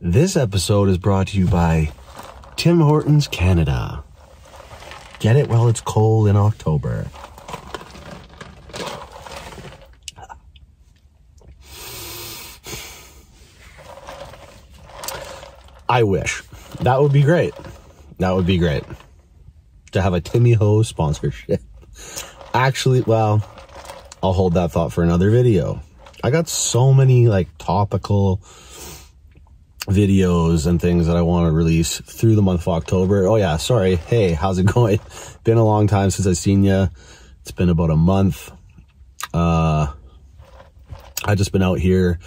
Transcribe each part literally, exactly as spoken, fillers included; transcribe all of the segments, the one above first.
This episode is brought to you by Tim Hortons Canada. Get it while it's cold in October. I wish. That would be great. That would be great. To have a Timmy Ho sponsorship. Actually, well, I'll hold that thought for another video. I got so many like topical videos and things that I want to release through the month of October. Oh yeah, sorry. Hey, how's it going? Been a long time since I've seen you. It's been about a month. Uh, I've just been out here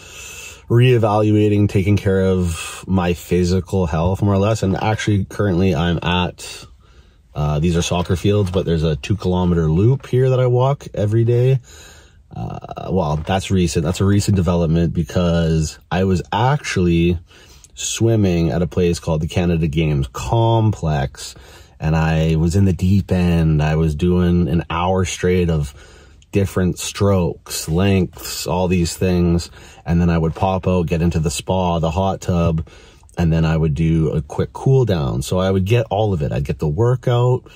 reevaluating, taking care of my physical health more or less. And actually currently I'm at, uh, these are soccer fields, but there's a two kilometer loop here that I walk every day. Uh, well, that's recent. That's a recent development because I was actually swimming at a place called the Canada Games Complex, and I was in the deep end. I was doing an hour straight of different strokes, lengths, all these things, and then I would pop out, get into the spa, the hot tub, and then I would do a quick cool down. So I would get all of it. I'd get the workout.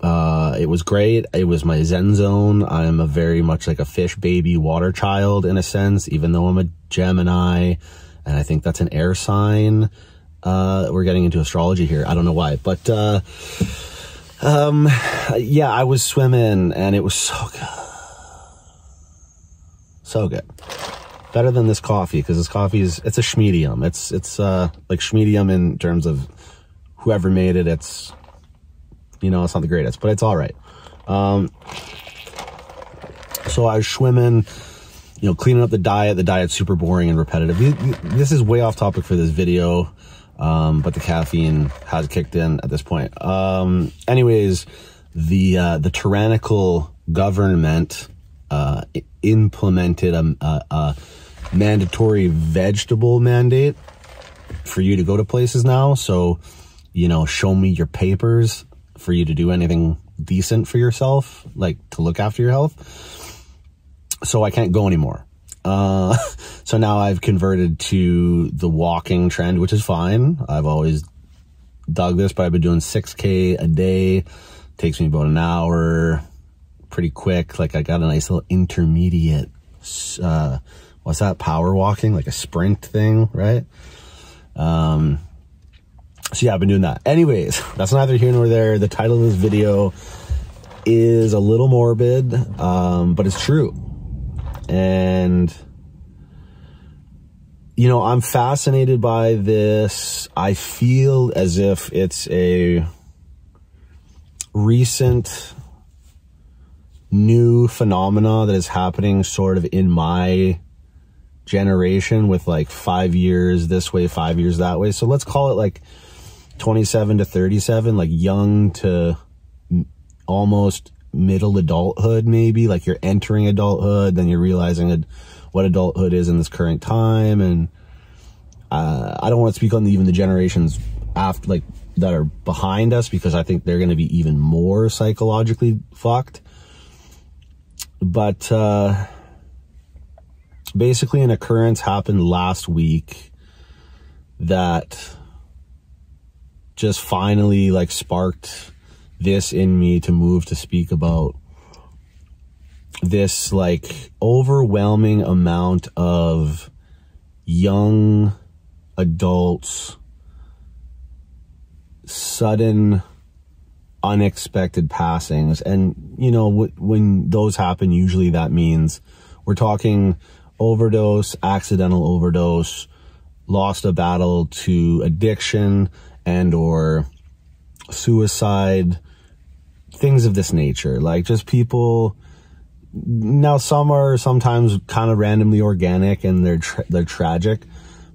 Uh, it was great. It was my zen zone. I'm a very much like a fish baby water child in a sense, even though I'm a Gemini, and I think that's an air sign. Uh, we're getting into astrology here. I don't know why, but, uh, um, yeah, I was swimming and it was so good. So good. Better than this coffee. Cause this coffee is, it's a schmedium. It's, it's, uh, like schmedium in terms of whoever made it. It's, you know, it's not the greatest, but it's all right. Um, so I was swimming, you know, cleaning up the diet. The diet's super boring and repetitive. This is way off topic for this video, um, but the caffeine has kicked in at this point. Um, anyways, the uh, the tyrannical government uh, implemented a, a, a mandatory vegetable mandate for you to go to places now. So, you know, show me your papers for you to do anything decent for yourself, like to look after your health. So I can't go anymore. Uh, so now I've converted to the walking trend, which is fine. I've always dug this, but I've been doing six K a day. Takes me about an hour, pretty quick. Like I got a nice little intermediate, uh, what's that, power walking, like a sprint thing, right? Um, So yeah, I've been doing that. Anyways, that's neither here nor there. The title of this video is a little morbid, um, but it's true. And, you know, I'm fascinated by this. I feel as if it's a recent new phenomena that is happening sort of in my generation with like five years this way, five years that way. So let's call it like twenty-seven to thirty-seven, like young to m almost middle adulthood, maybe like you're entering adulthood, then you're realizing ad what adulthood is in this current time. And uh, I don't want to speak on the, even the generations after, like that are behind us, because I think they're going to be even more psychologically fucked. But uh, basically an occurrence happened last week that just finally like sparked this in me to move to speak about this like overwhelming amount of young adults' sudden unexpected passings. And you know, w when those happen, usually that means we're talking overdose, accidental overdose, lost a battle to addiction and or suicide, things of this nature. Like just people, now some are sometimes kind of randomly organic and they're, tra they're tragic,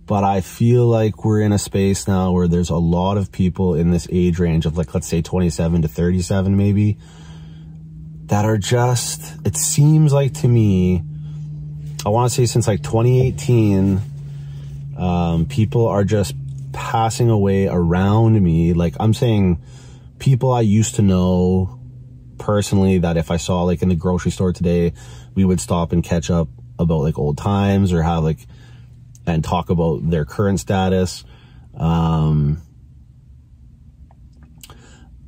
but I feel like we're in a space now where there's a lot of people in this age range of like, let's say twenty-seven to thirty-seven maybe, that are just, it seems like to me, I want to say since like twenty eighteen, um, people are just passing away around me. Like I'm saying people I used to know personally that if I saw like in the grocery store today, we would stop and catch up about like old times or have like and talk about their current status, um,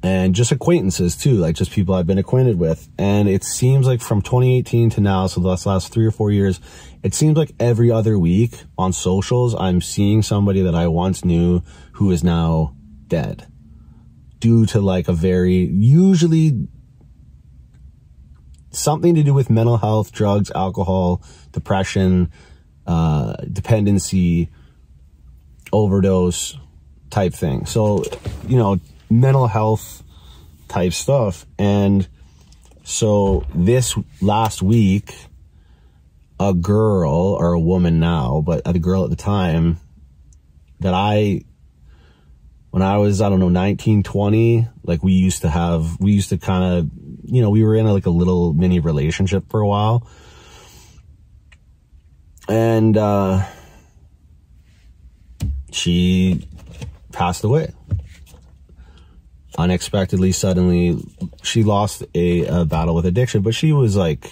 and just acquaintances too, like just people I've been acquainted with. And it seems like from twenty eighteen to now, so the last three or four years, it seems like every other week on socials, I'm seeing somebody that I once knew who is now dead due to like a very, usually something to do with mental health, drugs, alcohol, depression, uh, dependency, overdose type thing. So, you know, mental health type stuff. And so this last week, a girl, or a woman now, but a girl at the time that I, when I was, I don't know, nineteen, twenty, like we used to have, we used to kind of, you know, we were in a, like a little mini relationship for a while. And uh, she passed away. Unexpectedly, suddenly, she lost a, a battle with addiction, but she was like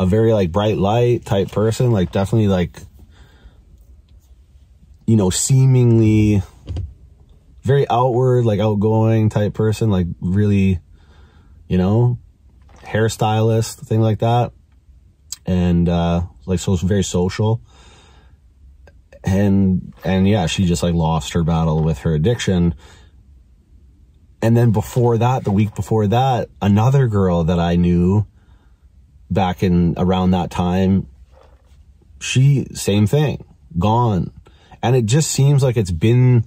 a very like bright light type person, like definitely like, you know, seemingly very outward, like outgoing type person, like really, you know, hairstylist, thing like that. And uh, like, so it's very social. And, and yeah, she just like lost her battle with her addiction. And then before that, the week before that, another girl that I knew back in around that time, she, same thing, gone. And it just seems like it's been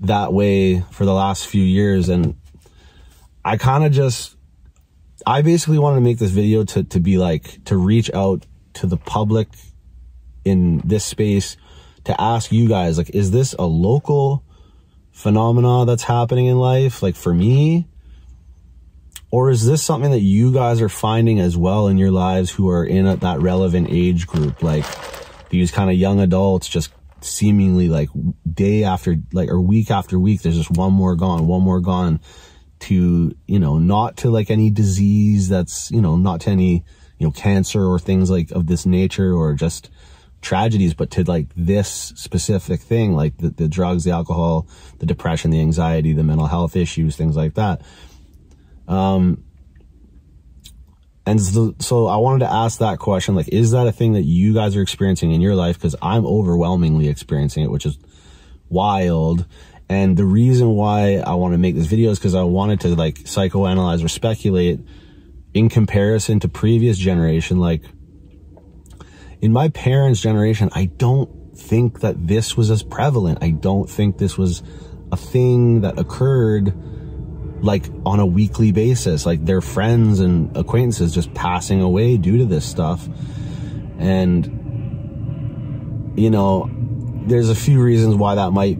that way for the last few years. And I kind of just, I basically wanted to make this video to, to be like, to reach out to the public in this space, to ask you guys, like, is this a local phenomena that's happening in life, like for me? Or is this something that you guys are finding as well in your lives who are in a, that relevant age group? Like these kind of young adults just seemingly like day after, like, or week after week, there's just one more gone, one more gone to, you know, not to like any disease that's, you know, not to any, you know, cancer or things like of this nature or just tragedies, but to like this specific thing, like the, the drugs, the alcohol, the depression, the anxiety, the mental health issues, things like that. Um, and so, so I wanted to ask that question, like, is that a thing that you guys are experiencing in your life? Because I'm overwhelmingly experiencing it, which is wild. And the reason why I want to make this video is because I wanted to like psychoanalyze or speculate in comparison to previous generation, like, in my parents' generation, I don't think that this was as prevalent. I don't think this was a thing that occurred like on a weekly basis, like their friends and acquaintances just passing away due to this stuff. And, you know, there's a few reasons why that might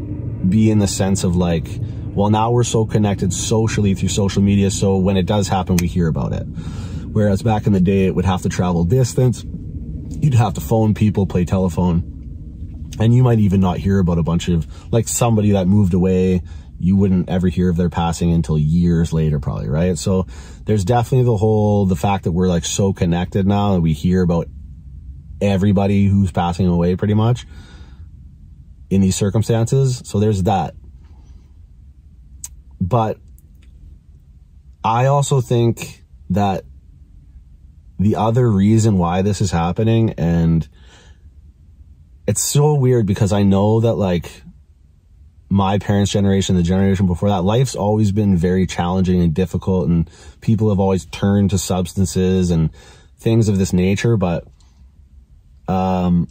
be, in the sense of like, well, now we're so connected socially through social media, so when it does happen, we hear about it. Whereas back in the day, it would have to travel distance. You'd have to phone people, play telephone, and you might even not hear about a bunch of, like somebody that moved away, you wouldn't ever hear of their passing until years later probably, right? So there's definitely the whole, the fact that we're like so connected now that we hear about everybody who's passing away pretty much in these circumstances. So there's that. But I also think that the other reason why this is happening, and it's so weird because I know that like my parents' generation, the generation before that, life's always been very challenging and difficult, and people have always turned to substances and things of this nature. But um,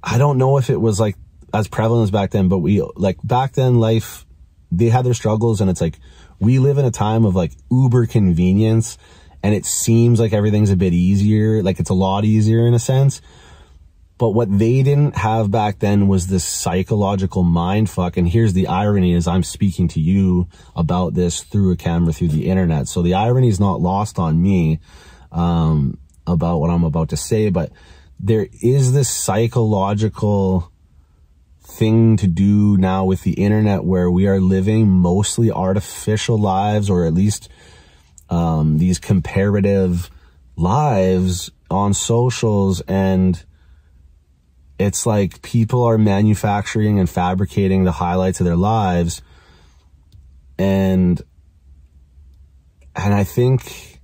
I don't know if it was like as prevalent as back then, but we like back then life, they had their struggles, and it's like we live in a time of like uber convenience. And it seems like everything's a bit easier, like it's a lot easier in a sense. But what they didn't have back then was this psychological mindfuck. And here's the irony, is I'm speaking to you about this through a camera, through the internet. So the irony is not lost on me um, about what I'm about to say, but there is this psychological thing to do now with the internet where we are living mostly artificial lives, or at least Um, these comparative lives on socials. And It's like people are manufacturing and fabricating the highlights of their lives. And, and I think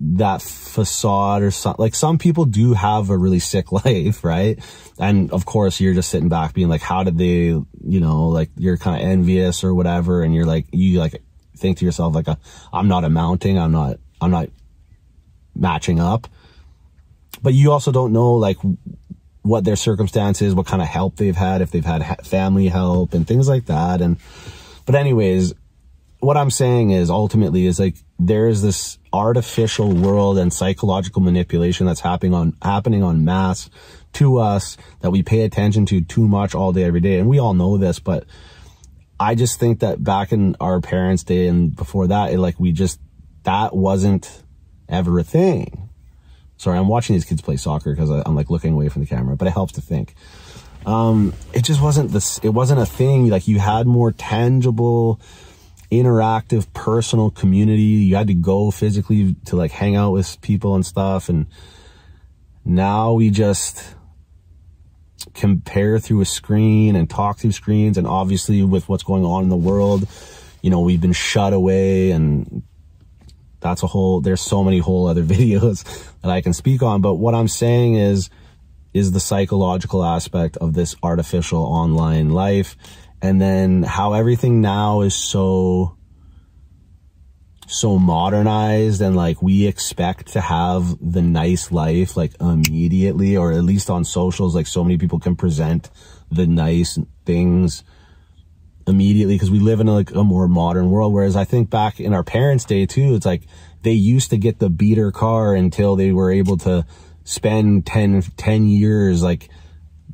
that facade or something, like some people do have a really sick life, right? And of course you're just sitting back being like, how did they, you know, like you're kind of envious or whatever. And you're like, you like think to yourself, like, I'm not amounting, I'm not, I'm not matching up. But you also don't know like what their circumstances, what kind of help they've had, if they've had family help and things like that. And, but anyways, what I'm saying is ultimately is like, there's this artificial world and psychological manipulation that's happening on, happening en masse to us that we pay attention to too much all day, every day. And we all know this, but I just think that back in our parents' day and before that, it like, we just, that wasn't ever a thing. Sorry, I'm watching these kids play soccer because I'm like looking away from the camera, but it helps to think. Um, it just wasn't this, it wasn't a thing. Like you had more tangible, interactive, personal community. You had to go physically to like hang out with people and stuff. And now we just compare through a screen and talk through screens. And obviously with what's going on in the world, you know, we've been shut away, and that's a whole, there's so many whole other videos that I can speak on. But what I'm saying is, is the psychological aspect of this artificial online life. And then how everything now is so, so modernized, and like we expect to have the nice life like immediately, or at least on socials, like so many people can present the nice things immediately because we live in a, like a more modern world. Whereas I think back in our parents' day too, it's like they used to get the beater car until they were able to spend ten, ten years like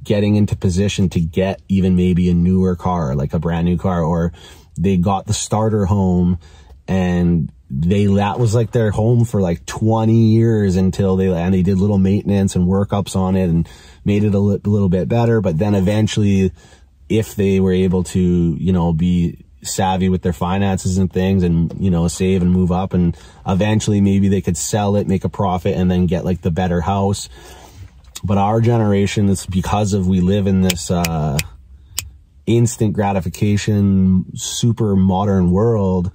getting into position to get even maybe a newer car, like a brand new car, or they got the starter home and they, that was like their home for like twenty years until they, and they did little maintenance and workups on it and made it a li- little bit better. But then eventually, if they were able to, you know, be savvy with their finances and things and, you know, save and move up, and eventually maybe they could sell it, make a profit, and then get like the better house. But our generation, it's because of, we live in this, uh, instant gratification, super modern world.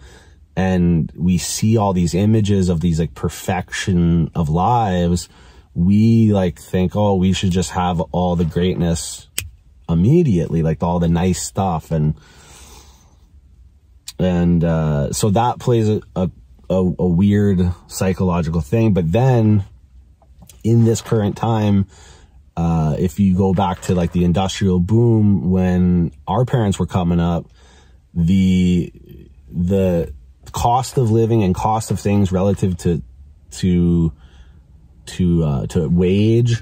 And we see all these images of these like perfection of lives. We like think, oh, we should just have all the greatness immediately, like all the nice stuff. And and uh so that plays a, a a weird psychological thing. But then in this current time, uh if you go back to like the industrial boom when our parents were coming up, the the cost of living and cost of things relative to to to uh to wage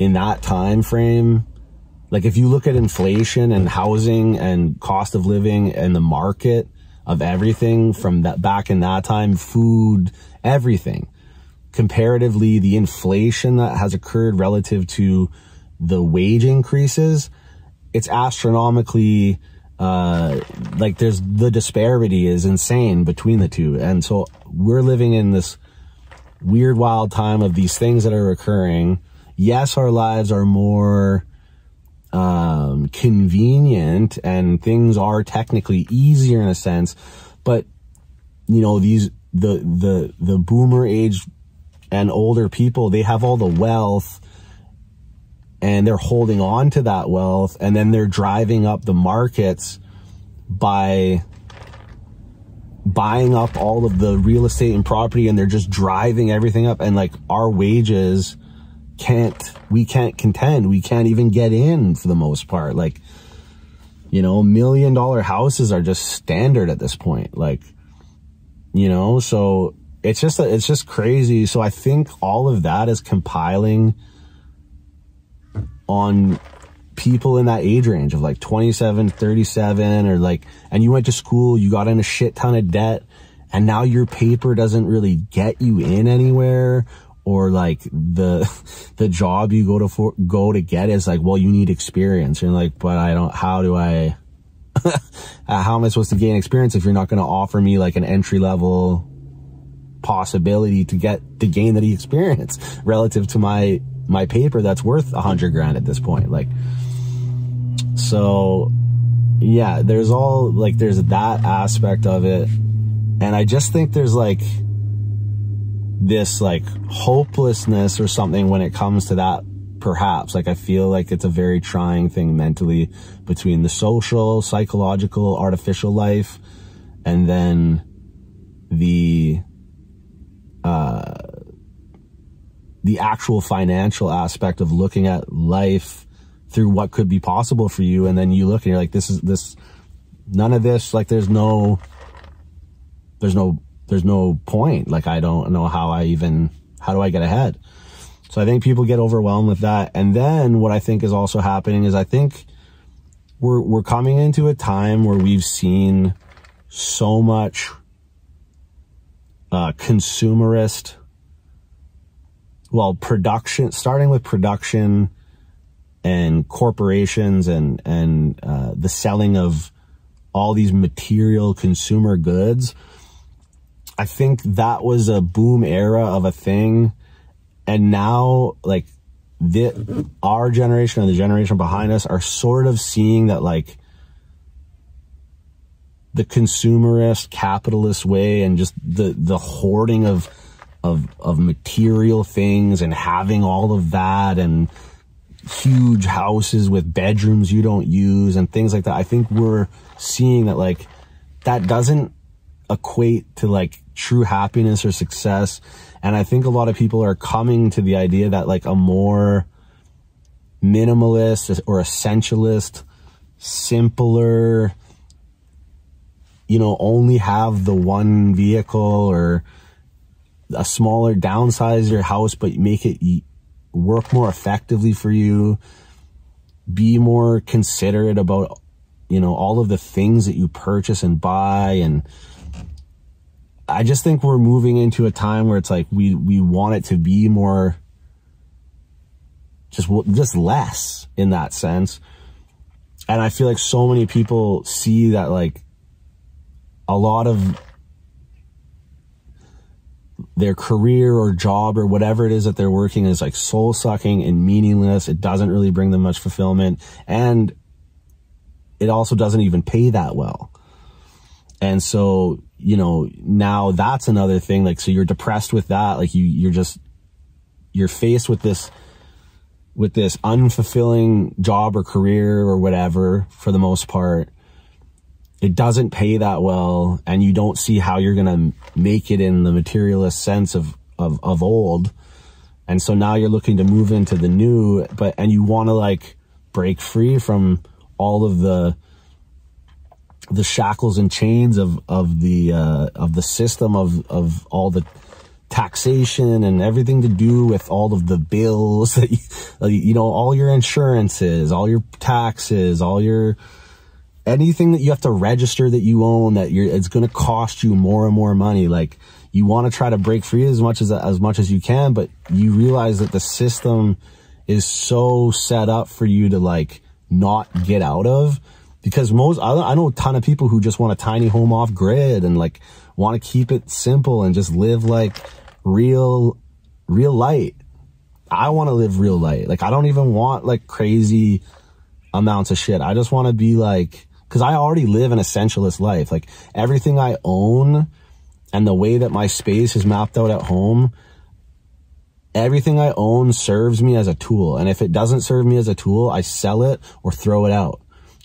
in that time frame. Like if you look at inflation and housing and cost of living and the market of everything from that back in that time, food, everything, comparatively, the inflation that has occurred relative to the wage increases, it's astronomically, uh, like there's, the disparity is insane between the two. And so we're living in this weird, wild time of these things that are occurring. Yes, our lives are more um convenient and things are technically easier in a sense, but you know, these the the the boomer age and older people, they have all the wealth and they're holding on to that wealth, and then they're driving up the markets by buying up all of the real estate and property, and they're just driving everything up. And like our wages can't, we can't contend, we can't even get in for the most part. Like, you know, million dollar houses are just standard at this point. Like, you know, so it's just, a, it's just crazy. So I think all of that is compiling on people in that age range of like twenty-seven, thirty-seven, or like, and you went to school, you got in a shit ton of debt, and now your paper doesn't really get you in anywhere. Or like the, the job you go to for, go to get is like, well, you need experience. And you're like, but I don't, how do I, how am I supposed to gain experience if you're not going to offer me like an entry level possibility to get, to gain that experience relative to my my paper that's worth a hundred grand at this point. Like, so yeah, there's all like, there's that aspect of it. And I just think there's like this like hopelessness or something when it comes to that, perhaps. Like, I feel like it's a very trying thing mentally between the social, psychological, artificial life, and then the, uh, the actual financial aspect of looking at life through what could be possible for you. And then you look and you're like, this is this, none of this, like there's no, there's no, there's no point. Like, I don't know how I even, how do I get ahead? So I think people get overwhelmed with that. And then what I think is also happening is I think we're, we're coming into a time where we've seen so much, uh, consumerist, well, production, starting with production and corporations and, and, uh, the selling of all these material consumer goods. I think that was a boom era of a thing. And now like the, our generation and the generation behind us are sort of seeing that like the consumerist capitalist way and just the, the hoarding of, of, of material things and having all of that and huge houses with bedrooms you don't use and things like that. I think we're seeing that like that doesn't equate to like true happiness or success. And I think a lot of people are coming to the idea that like a more minimalist or essentialist, simpler, you know, only have the one vehicle or a smaller, downsize your house, but make it work more effectively for you. Be more considerate about, you know, all of the things that you purchase and buy. And I just think we're moving into a time where it's like, we, we want it to be more, just, just less in that sense. And I feel like so many people see that like a lot of their career or job or whatever it is that they're working is like soul sucking and meaningless. It doesn't really bring them much fulfillment. And it also doesn't even pay that well. And so, you know, now that's another thing. Like, so you're depressed with that. Like you, you're just, you're faced with this, with this unfulfilling job or career or whatever, for the most part. It doesn't pay that well, and you don't see how you're going to make it in the materialist sense of, of, of old. And so now you're looking to move into the new, but, and you want to like break free from all of the, the shackles and chains of, of the, uh, of the system of, of all the taxation and everything to do with all of the bills that you, you know, all your insurances, all your taxes, all your, anything that you have to register that you own, that you're, it's going to cost you more and more money. Like you want to try to break free as much as, as much as you can, but you realize that the system is so set up for you to like not get out of, because most, I know a ton of people who just want a tiny home off grid and like want to keep it simple and just live like real, real light. I want to live real light. Like I don't even want like crazy amounts of shit. I just want to be like, because I already live an essentialist life. Like everything I own and the way that my space is mapped out at home, everything I own serves me as a tool. And if it doesn't serve me as a tool, I sell it or throw it out.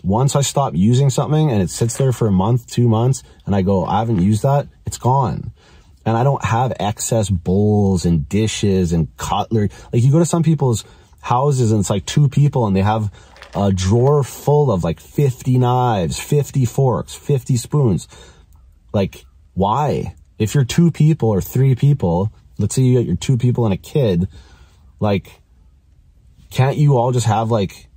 Once I stop using something and it sits there for a month, two months, and I go, I haven't used that, it's gone. And I don't have excess bowls and dishes and cutlery. Like you go to some people's houses and it's like two people and they have a drawer full of like fifty knives, fifty forks, fifty spoons. Like why? If you're two people or three people, let's say you got your two people and a kid, like can't you all just have like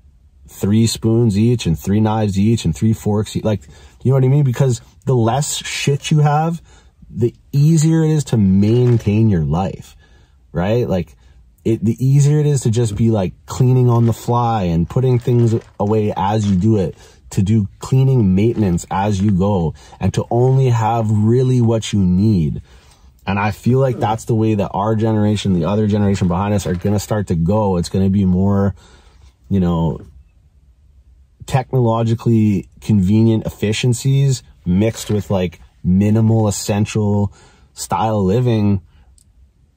three spoons each and three knives each and three forks each? Like, you know what I mean? Because the less shit you have, the easier it is to maintain your life, right? Like It, the easier it is to just be like cleaning on the fly and putting things away as you do it, to do cleaning maintenance as you go, and to only have really what you need. And I feel like that's the way that our generation, the other generation behind us, are going to start to go. It's going to be more, you know, technologically convenient efficiencies mixed with like minimal essential style of living,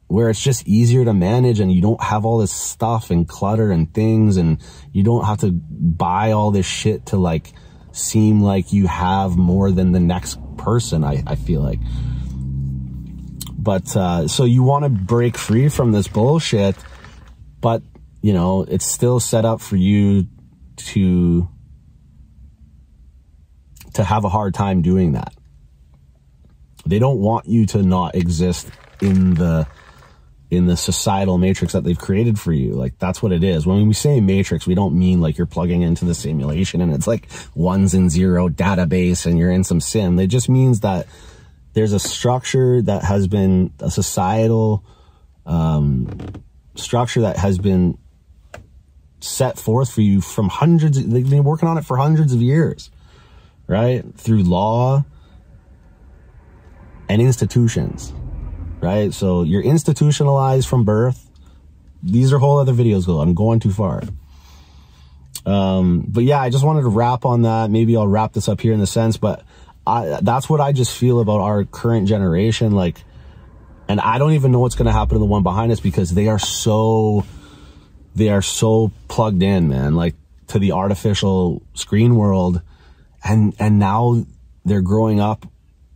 where it's just easier to manage and you don't have all this stuff and clutter and things, and you don't have to buy all this shit to like seem like you have more than the next person. I, I feel like. But uh, so you want to break free from this bullshit, but, you know, it's still set up for you to to have a hard time doing that. They don't want you to not exist in the in the societal matrix that they've created for you. Like, that's what it is. When we say matrix, we don't mean like you're plugging into the simulation and it's like ones and zero database and you're in some sim. It just means that there's a structure that has been a societal um, structure that has been set forth for you from hundreds of, they've been working on it for hundreds of years, right? Through law and institutions, right? So you're institutionalized from birth. These are whole other videos though. I'm going too far. Um, but yeah, I just wanted to wrap on that. Maybe I'll wrap this up here in a sense, but I, that's what I just feel about our current generation. Like, and I don't even know what's going to happen to the one behind us, because they are so, they are so plugged in, man, like to the artificial screen world. And, and now they're growing up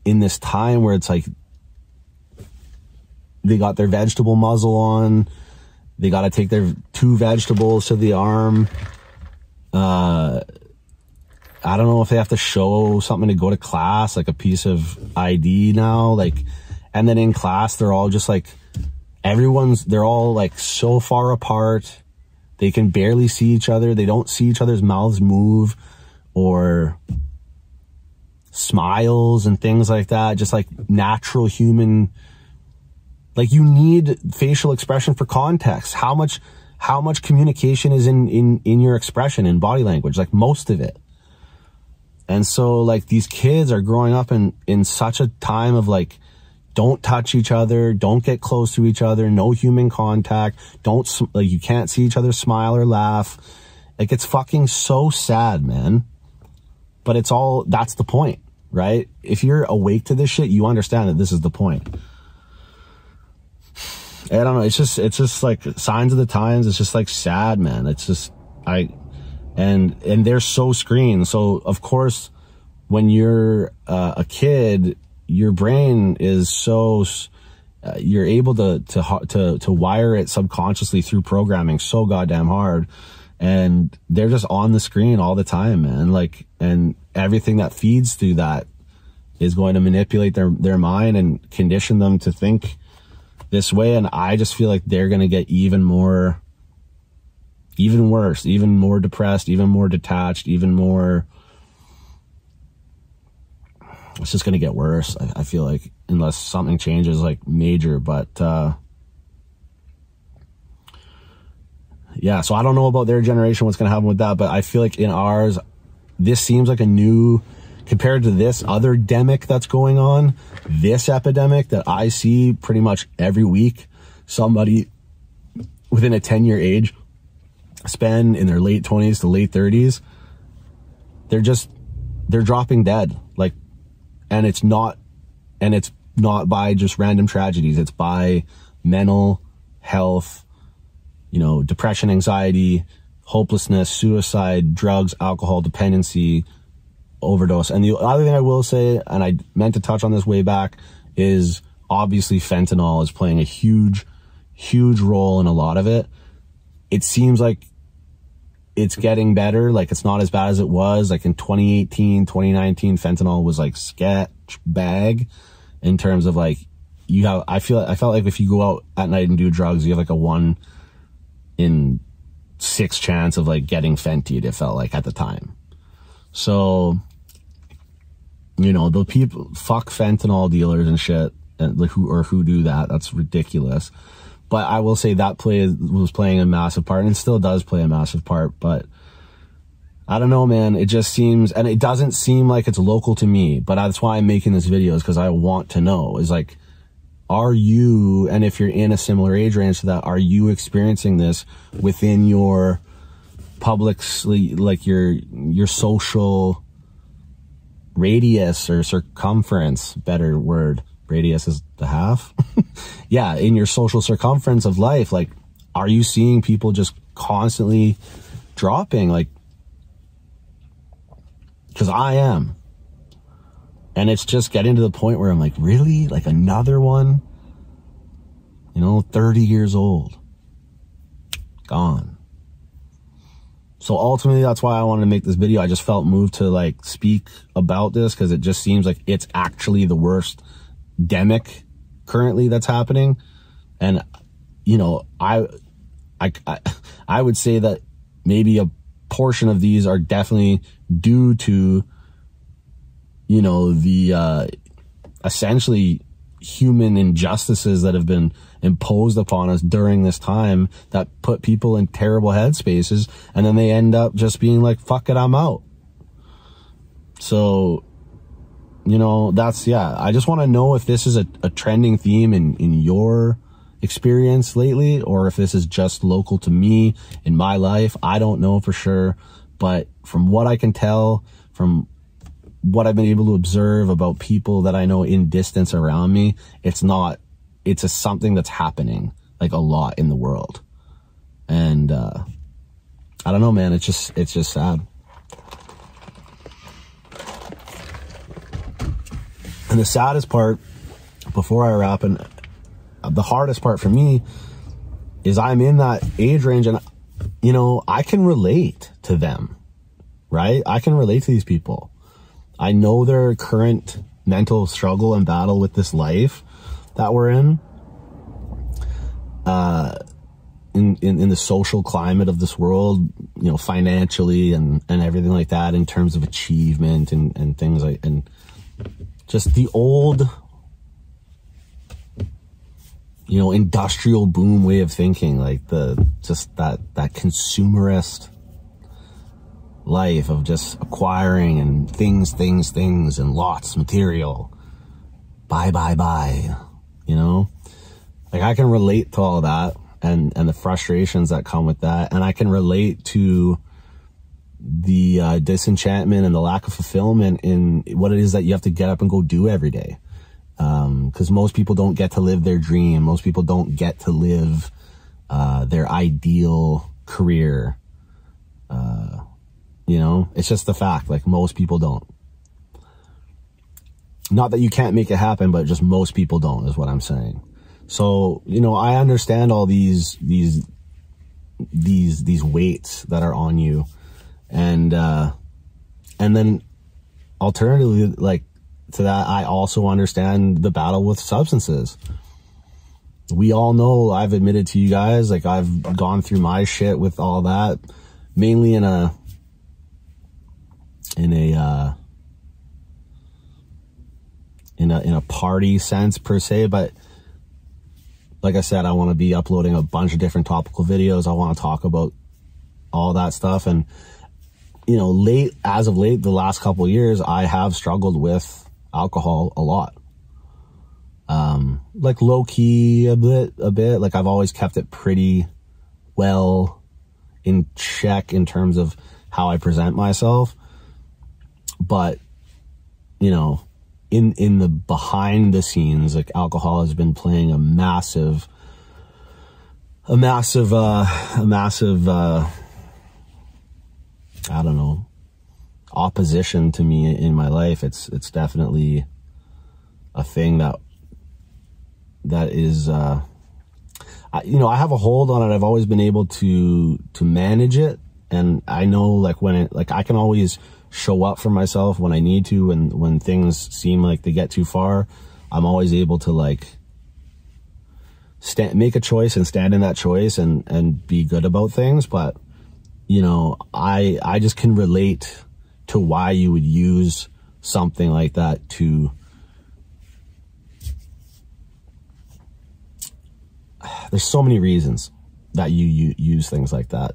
in this time where it's like, they got their vegetable muzzle on. They got to take their two vegetables to the arm. Uh, I don't know if they have to show something to go to class, like a piece of I D now, like, and then in class, they're all just like, everyone's, they're all like so far apart. They can barely see each other. They don't see each other's mouths move or smiles and things like that. Just like natural human, like you need facial expression for context. How much, how much communication is in, in, in your expression, in body language, like most of it. And so like these kids are growing up in, in such a time of like, don't touch each other, don't get close to each other, no human contact, don't, like you can't see each other smile or laugh. Like it's fucking so sad, man. But it's all, that's the point, right? If you're awake to this shit, you understand that this is the point. I don't know, it's just, it's just like signs of the times. It's just like sad, man. It's just, I... And, and they're so screened. So of course, when you're uh, a kid, your brain is so, uh, you're able to, to, to, to wire it subconsciously through programming so goddamn hard. And they're just on the screen all the time, man. Like, and everything that feeds through that is going to manipulate their, their mind and condition them to think this way. And I just feel like they're going to get even more, even worse, even more depressed, even more detached, even more, it's just going to get worse. I, I feel like, unless something changes like major, but, uh, yeah. So I don't know about their generation, what's going to happen with that, but I feel like in ours, this seems like a new, compared to this other demic that's going on, this epidemic that I see pretty much every week, somebody within a ten year age spend in their late twenties to late thirties, they're just, they're dropping dead. Like, and it's not, and it's not by just random tragedies. It's by mental health, you know, depression, anxiety, hopelessness, suicide, drugs, alcohol, dependency, overdose. And the other thing I will say, and I meant to touch on this way back, is obviously fentanyl is playing a huge, huge role in a lot of it. It seems like it's getting better. Like it's not as bad as it was. Like in twenty eighteen, twenty nineteen, fentanyl was like sketch bag in terms of like, you have, I feel, I felt like if you go out at night and do drugs, you have like a one in six chance of like getting fentied, it felt like at the time. So, you know, the people, fuck fentanyl dealers and shit, and who, or who do that. That's ridiculous. But I will say that play was playing a massive part, and it still does play a massive part. But I don't know, man. It just seems, and it doesn't seem like it's local to me, but that's why I'm making this video, is because I want to know, is like, are you, and if you're in a similar age range to that, are you experiencing this within your public, like your, your social radius or circumference, better word, radius is the half. Yeah. In your social circumference of life, like, are you seeing people just constantly dropping? Like, because I am. And it's just getting to the point where I'm like, really? Like another one? You know, thirty years old. Gone. So ultimately, that's why I wanted to make this video. I just felt moved to like speak about this because it just seems like it's actually the worst demic currently that's happening. And, you know, I, I, I, I would say that maybe a portion of these are definitely due to, you know, the uh, essentially human injustices that have been imposed upon us during this time that put people in terrible headspaces, and then they end up just being like, fuck it, I'm out. So, you know, that's, yeah, I just want to know if this is a, a trending theme in, in your experience lately, or if this is just local to me in my life. I don't know for sure, but from what I can tell, from what I've been able to observe about people that I know in distance around me, it's not, it's a something that's happening like a lot in the world. And, uh, I don't know, man, it's just, it's just sad. And the saddest part before I wrap, and the hardest part for me, is I'm in that age range and, you know, I can relate to them, right? I can relate to these people. I know their current mental struggle and battle with this life that we're in, uh, in, in, in the social climate of this world, you know, financially and, and everything like that, in terms of achievement and, and things like, and just the old, you know, industrial boom way of thinking, like the, just that, that consumerist life of just acquiring and things, things, things, and lots, material, buy, buy, buy, you know, like I can relate to all that and, and the frustrations that come with that. And I can relate to the uh, disenchantment and the lack of fulfillment in what it is that you have to get up and go do every day. Um, 'cause most people don't get to live their dream. Most people don't get to live, uh, their ideal career, uh, you know, it's just the fact, like most people don't. Not that you can't make it happen, but just most people don't is what I'm saying. So, you know, I understand all these, these, these, these weights that are on you. And, uh, and then alternatively, like to that, I also understand the battle with substances. We all know, I've admitted to you guys, like I've gone through my shit with all that, mainly in a, in a, uh, in a, in a party sense per se. But like I said, I want to be uploading a bunch of different topical videos. I want to talk about all that stuff. And, you know, late, as of late, the last couple of years, I have struggled with alcohol a lot. Um, like low key a bit, a bit, like I've always kept it pretty well in check in terms of how I present myself. But, you know, in, in the behind the scenes, like alcohol has been playing a massive, a massive, uh, a massive, uh, I don't know, opposition to me in my life. It's, it's definitely a thing that, that is, uh, I, you know, I have a hold on it. I've always been able to, to manage it. And I know like when it, like I can always show up for myself when I need to, and when, when things seem like they get too far, I'm always able to like stand, make a choice and stand in that choice and, and be good about things. But, you know, I, I just can relate to why you would use something like that to, there's so many reasons that you, you use things like that.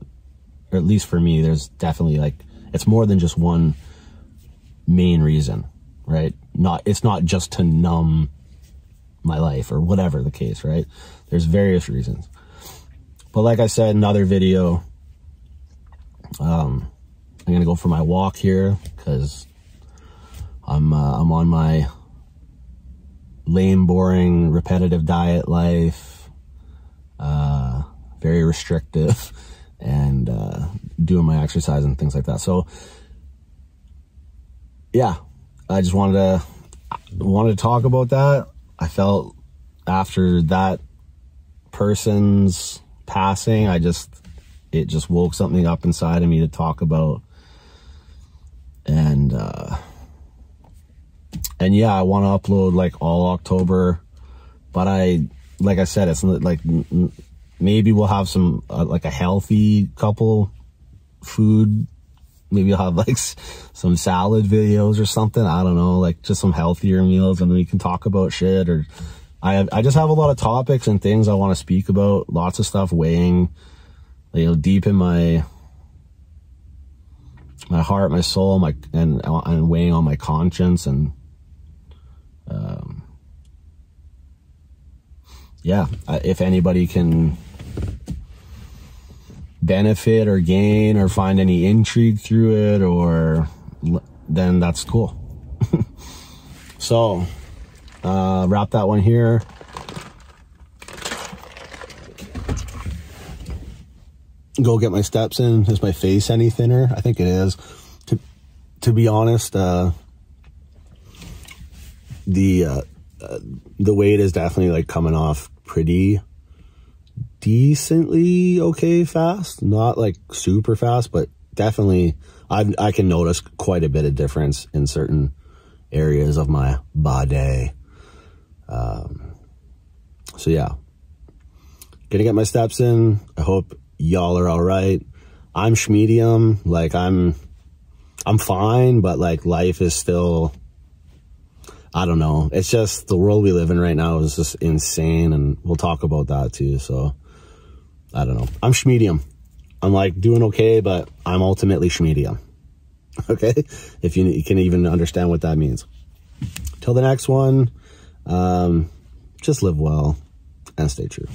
Or at least for me, there's definitely like, it's more than just one main reason, right? Not, it's not just to numb my life or whatever the case, right? There's various reasons. But like I said, another video, um, I'm going to go for my walk here because I'm, uh, I'm on my lame, boring, repetitive diet life, uh, very restrictive, and uh, doing my exercise and things like that. So yeah, I just wanted to wanted to talk about that. I felt after that person's passing, I just, it just woke something up inside of me to talk about. And uh, and yeah, I want to upload like all October, but I, like I said, it's like maybe we'll have some uh, like a healthy couple food. Maybe I'll have like some salad videos or something. I don't know, like just some healthier meals, and then we can talk about shit. Or I have, I just have a lot of topics and things I want to speak about. Lots of stuff weighing, you know, deep in my my heart, my soul, my and and weighing on my conscience, and um, yeah. If anybody can benefit or gain or find any intrigue through it, or then that's cool. So uh wrap that one here. Go get my steps in. Is my face any thinner? I think it is, to to be honest. uh the uh, uh the weight is definitely like coming off pretty decently okay fast, not like super fast, but definitely I I can notice quite a bit of difference in certain areas of my body. Um, so yeah, gonna get my steps in. I hope y'all are all right. I'm schmedium, like I'm I'm fine, but like life is still, I don't know. It's just the world we live in right now is just insane, and we'll talk about that too. So I don't know. I'm schmedium. I'm like doing okay, but I'm ultimately schmedium. Okay? If you, you can even understand what that means. Till the next one, um, just live well and stay true.